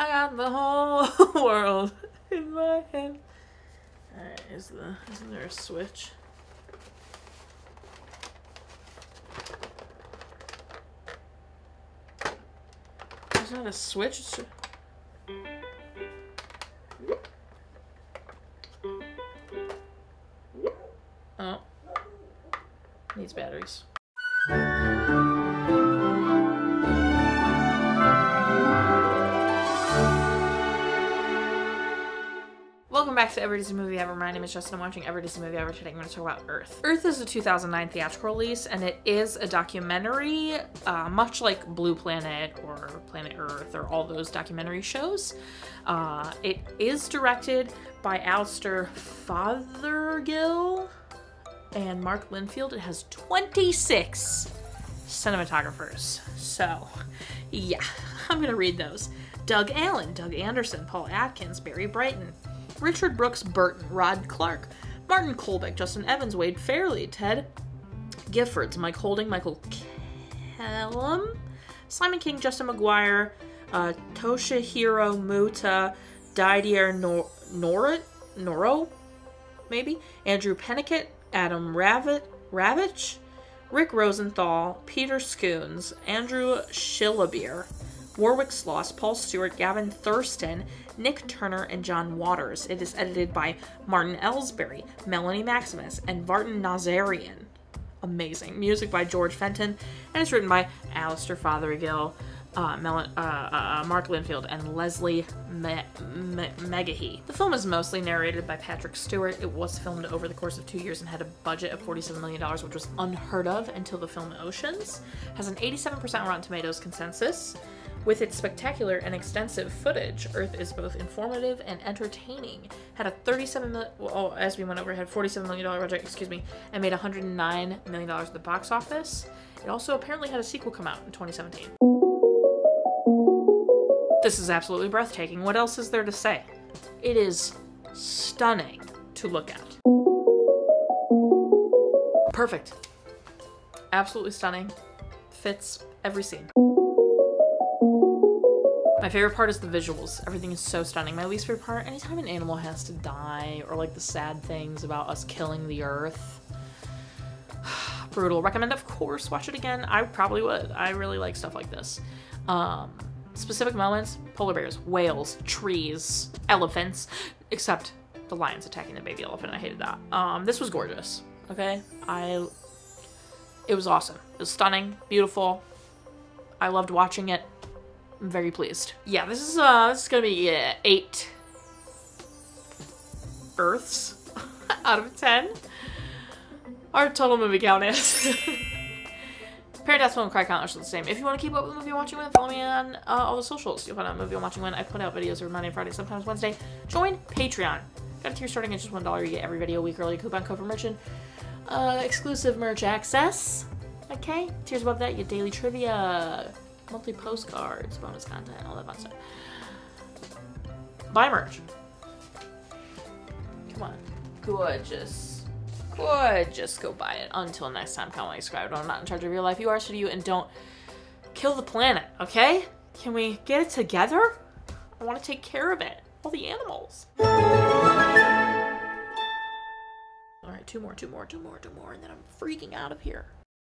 I got the whole world in my hand. Alright, isn't there a switch? There's not a switch. It's oh. Needs batteries. Welcome back to Every Disney Movie Ever. My name is Justin. I'm watching Every Disney Movie Ever. Today I'm going to talk about Earth. Earth is a 2009 theatrical release, and it is a documentary, much like Blue Planet or Planet Earth or all those documentary shows. It is directed by Alistair Fothergill and Mark Linfield. It has 26 cinematographers. So, yeah, I'm going to read those. Doug Allen, Doug Anderson, Paul Atkins, Barrie Britton, Richard Brooks Burton, Rod Clarke, Martyn Colbeck, Justin Evans, Wade Fairley, Ted Giffords, Mike Holding, Michael Kelem, Simon King, Justin Maguire, Toshihiro Muta, Didier Noirot, maybe, Andrew Penniket, Adam Ravetch, Rick Rosenthal, Peter Scoones, Andrew Shillabeer, Warwick Sloss, Paul Stewart, Gavin Thurston, Nick Turner, and John Waters. It is edited by Martin Elsbury, Melanie Maximus, and Vartan Nazarian. Amazing. Music by George Fenton, and it's written by Alistair Fothergill, Mark Linfield, and Leslie Megahee. The film is mostly narrated by Patrick Stewart. It was filmed over the course of 2 years and had a budget of $47 million, which was unheard of until the film Oceans. It has an 87% Rotten Tomatoes consensus. With its spectacular and extensive footage, Earth is both informative and entertaining. Had a had $47 million budget, and made $109 million at the box office. It also apparently had a sequel come out in 2017. This is absolutely breathtaking. What else is there to say? It is stunning to look at. Perfect. Absolutely stunning. Fits every scene. My favorite part is the visuals. Everything is so stunning. My least favorite part, anytime an animal has to die, or like the sad things about us killing the earth. Brutal. Recommend, of course, watch it again. I probably would. I really like stuff like this. Specific moments, polar bears, whales, trees, elephants, except the lions attacking the baby elephant. I hated that. This was gorgeous. Okay? It was awesome. It was stunning, beautiful. I loved watching it. I'm very pleased. Yeah, this is gonna be 8 Earths out of 10. Our total movie count is. Paradise and Cry count are still the same. If you want to keep up with the movie I'm watching when, follow me on all the socials. You'll find out movie I'm watching when. I put out videos every Monday, Friday, sometimes Wednesday. Join Patreon. Got a tier starting at just $1. You get every video a week early. Coupon code for merchant. Exclusive merch access. Okay. Tiers above that, you get daily trivia. Monthly postcards, bonus content, all that fun stuff. Buy merch. Come on. Gorgeous. Gorgeous. Go buy it. Until next time, comment, like, subscribe. I'm not in charge of your life. You are, so do you, and don't kill the planet, okay? Can we get it together? I want to take care of it. All the animals. Alright, two more, and then I'm freaking out of here.